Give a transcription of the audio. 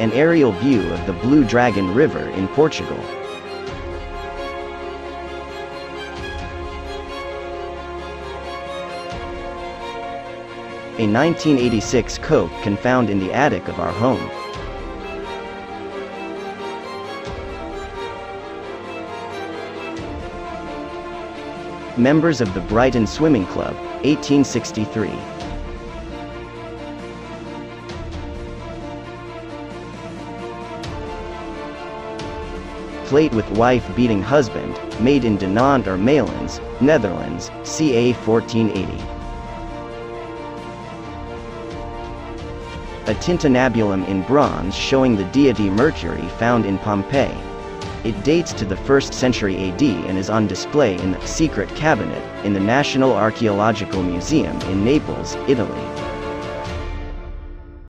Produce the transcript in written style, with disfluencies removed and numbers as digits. an aerial view of the Blue Dragon River in Portugal. A 1986 Coke can be found in the attic of our home. Members of the Brighton Swimming Club, 1863. Plate with wife beating husband, made in Dinant or Maelens, Netherlands, ca. 1480. A tintinnabulum in bronze showing the deity Mercury found in Pompeii. It dates to the 1st century AD and is on display in the Secret Cabinet in the National Archaeological Museum in Naples, Italy.